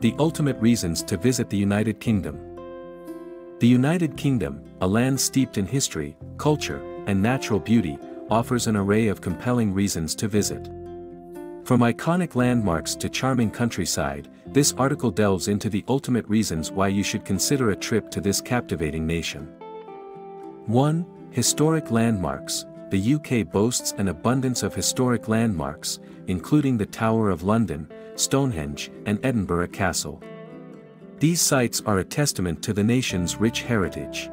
The ultimate reasons to visit the United Kingdom. The United Kingdom, a land steeped in history, culture, and natural beauty, offers an array of compelling reasons to visit. From iconic landmarks to charming countryside, this article delves into the ultimate reasons why you should consider a trip to this captivating nation. 1. Historic landmarks. The UK boasts an abundance of historic landmarks, including the Tower of London, Stonehenge, and Edinburgh Castle. These sites are a testament to the nation's rich heritage.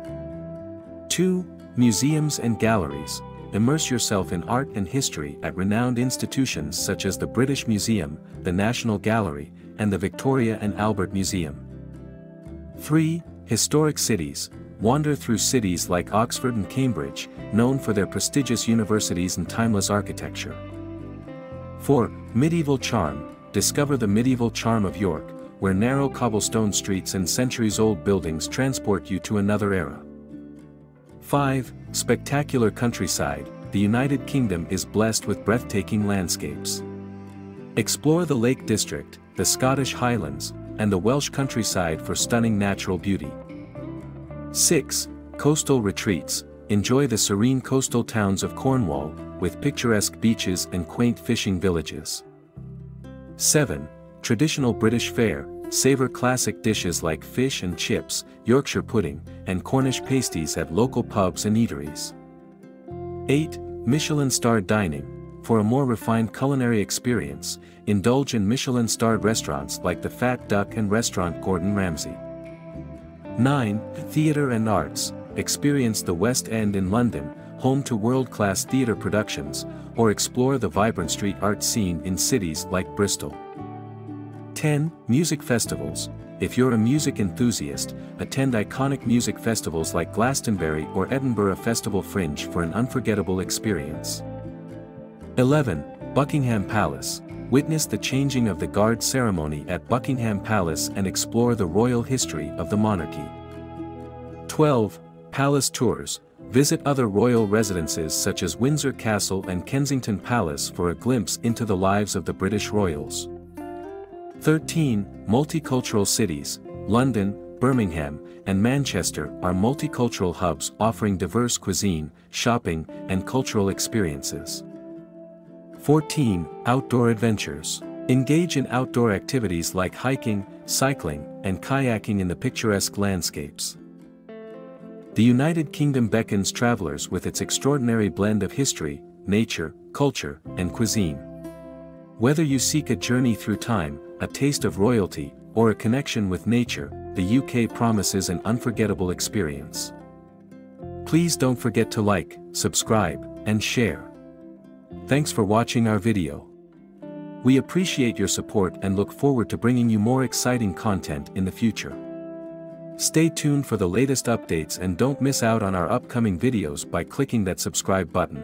2. Museums and galleries. Immerse yourself in art and history at renowned institutions such as the British Museum, the National Gallery, and the Victoria and Albert Museum. 3. Historic cities. Wander through cities like Oxford and Cambridge, known for their prestigious universities and timeless architecture. 4. Medieval charm. Discover the medieval charm of York, where narrow cobblestone streets and centuries-old buildings transport you to another era. 5. Spectacular countryside. The United Kingdom is blessed with breathtaking landscapes. Explore the Lake District, the Scottish Highlands, and the Welsh countryside for stunning natural beauty. 6. Coastal retreats. Enjoy the serene coastal towns of Cornwall, with picturesque beaches and quaint fishing villages. 7. Traditional British fare. Savor classic dishes like fish and chips, Yorkshire pudding, and Cornish pasties at local pubs and eateries. 8. Michelin-starred dining. For a more refined culinary experience, indulge in Michelin-starred restaurants like the Fat Duck and Restaurant Gordon Ramsay. 9. Theatre and arts. Experience the West End in London, home to world-class theatre productions, or explore the vibrant street art scene in cities like Bristol. 10. Music festivals. If you're a music enthusiast, attend iconic music festivals like Glastonbury or Edinburgh Festival Fringe for an unforgettable experience. 11. Buckingham Palace. Witness the changing of the guard ceremony at Buckingham Palace and explore the royal history of the monarchy. 12. Palace tours. Visit other royal residences such as Windsor Castle and Kensington Palace for a glimpse into the lives of the British royals. 13. Multicultural cities. London, Birmingham, and Manchester are multicultural hubs offering diverse cuisine, shopping, and cultural experiences. 14. Outdoor adventures. Engage in outdoor activities like hiking, cycling, and kayaking in the picturesque landscapes. The United Kingdom beckons travelers with its extraordinary blend of history, nature, culture, and cuisine. Whether you seek a journey through time, a taste of royalty, or a connection with nature, the UK promises an unforgettable experience. Please don't forget to like, subscribe, and share. Thanks for watching our video. We appreciate your support and look forward to bringing you more exciting content in the future. Stay tuned for the latest updates and don't miss out on our upcoming videos by clicking that subscribe button.